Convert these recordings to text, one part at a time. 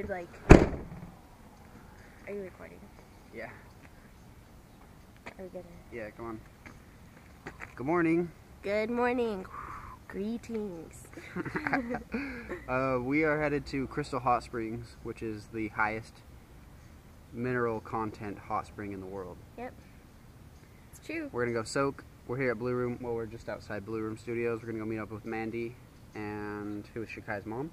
Dude, like, are you recording? Yeah. Are we gonna? Yeah, come on. Good morning. Good morning. Greetings. We are headed to Crystal Hot Springs, which is the highest mineral content hot spring in the world. Yep. It's true. We're gonna go soak. We're here at Blue Room. Well, we're just outside Blue Room Studios. We're gonna go meet up with Mandy and who is Shakai's mom.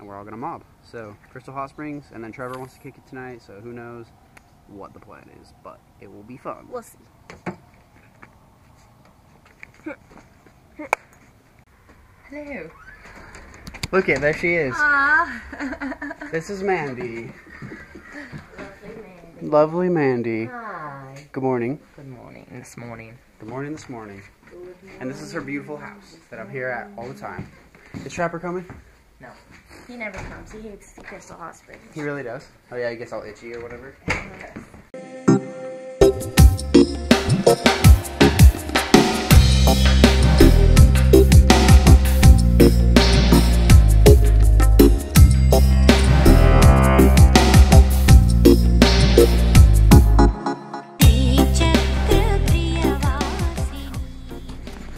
And we're all gonna mob. So Crystal Hot Springs, and then Trevor wants to kick it tonight, so who knows what the plan is, but it will be fun. We'll see. Hello. Look at, there she is. Aww. This is Mandy. Lovely Mandy. Hi. Good morning. Good morning this morning. Good morning this morning. Good morning. And this is her beautiful house that I'm here at all the time. Is Trapper coming? No. He never comes. He hates the Crystal Hot Springs. He really does? Oh yeah, he gets all itchy or whatever? Mm-hmm.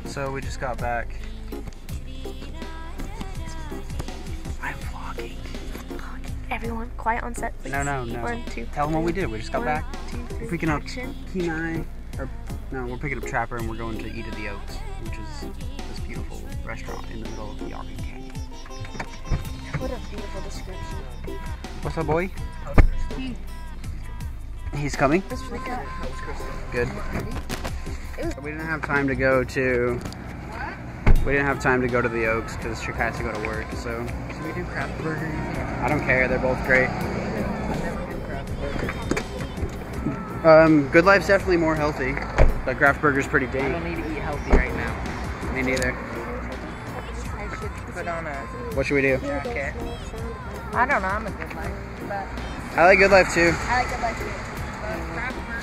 So we just got back. I'm vlogging. Everyone, quiet on set, please. No. One, two, tell them what we did. We just got back. We're picking up Kenai, or no, we're picking up Trapper, and we're going to Eat of the Oats, which is this beautiful restaurant in the middle of the Oregon Canyon. What a beautiful description. What's up, boy? He's coming. What's really good. Good. We didn't have time to go to. What? We didn't have time to go to the Oaks because Shakai has to go to work. So. Should we do Kraft Burgers? I don't care. They're both great. Good Life's definitely more healthy, but Kraft Burger's pretty dang. I don't need to eat healthy right now. Me neither. Put on a. What should we do? I don't care. I don't know. I'm a Good Life, but. I like Good Life too. I like Good Life too. But Kraft Burger.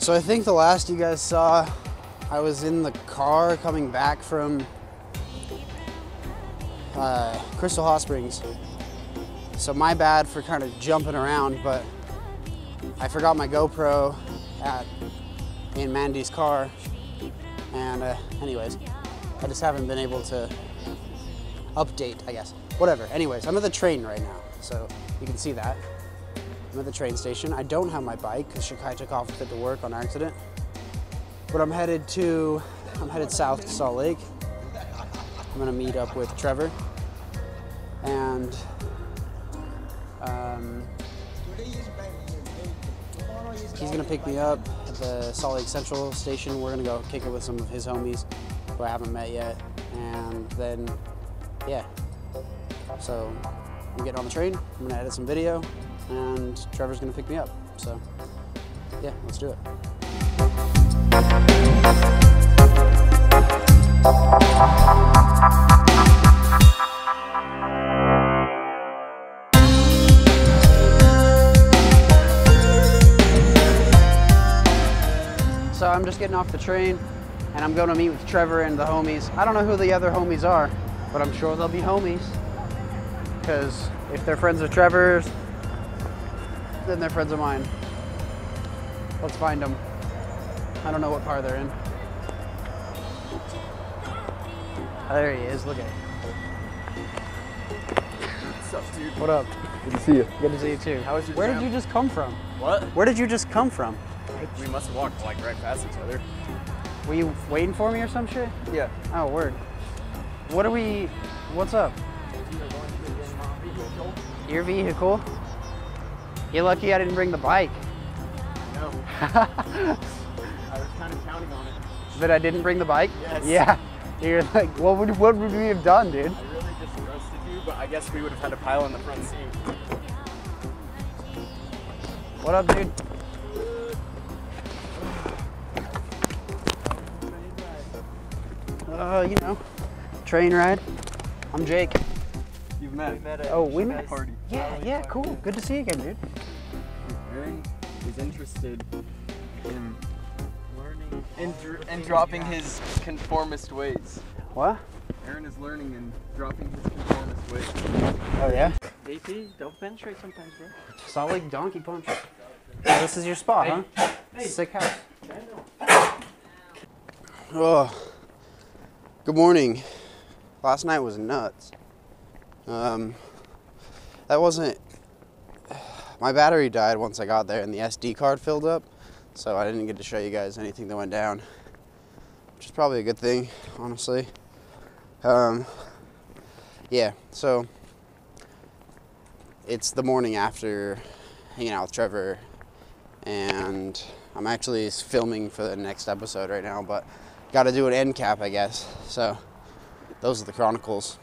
So I think the last you guys saw, I was in the car coming back from Crystal Hot Springs. So my bad for kind of jumping around, but I forgot my GoPro in Mandy's car. And anyways, I just haven't been able to update, I guess. Whatever, anyways, I'm at the train right now, so you can see that. I'm at the train station. I don't have my bike because Shakai took off with it to work on accident. But I'm headed south to Salt Lake. I'm gonna meet up with Trevor and he's gonna pick me up at the Salt Lake Central station. We're gonna go kick it with some of his homies who I haven't met yet, and then yeah. So I'm getting on the train. I'm gonna edit some video. And Trevor's gonna pick me up. So, yeah, let's do it. So I'm just getting off the train and I'm going to meet with Trevor and the homies. I don't know who the other homies are, but I'm sure they'll be homies. Because if they're friends of Trevor's, then they're friends of mine. Let's find them. I don't know what car they're in. There he is, look at him. What's up, dude? What up? Good to see you. Good to see you too. How was your Where did you just come from? What? Where did you just come from? We must have walked like right past each other. Were you waiting for me or some shit? Yeah. Oh, word. What's up? Your vehicle? You're lucky I didn't bring the bike. No. I was kind of counting on it. But I didn't bring the bike? Yes. Yeah. You're like, what would we have done, dude? I really just roasted you, but I guess we would have had a pile on the front seat. What up, dude? You know, train ride. I'm Jake. You've met. We met at Shakai's party. Yeah, cool. Good to see you again, dude. Aaron is interested in learning and dropping his conformist ways. What? Aaron is learning and dropping his conformist ways. Oh yeah? JP, don't bench right sometimes, bro. Salt Lake donkey punch. This is your spot, huh? Hey. Sick house. Oh, good morning. Last night was nuts. That wasn't... My battery died once I got there and the SD card filled up, so I didn't get to show you guys anything that went down, which is probably a good thing, honestly. Yeah, so it's the morning after hanging out with Trevor, and I'm actually filming for the next episode right now, but gotta do an end cap, I guess. So those are the chronicles.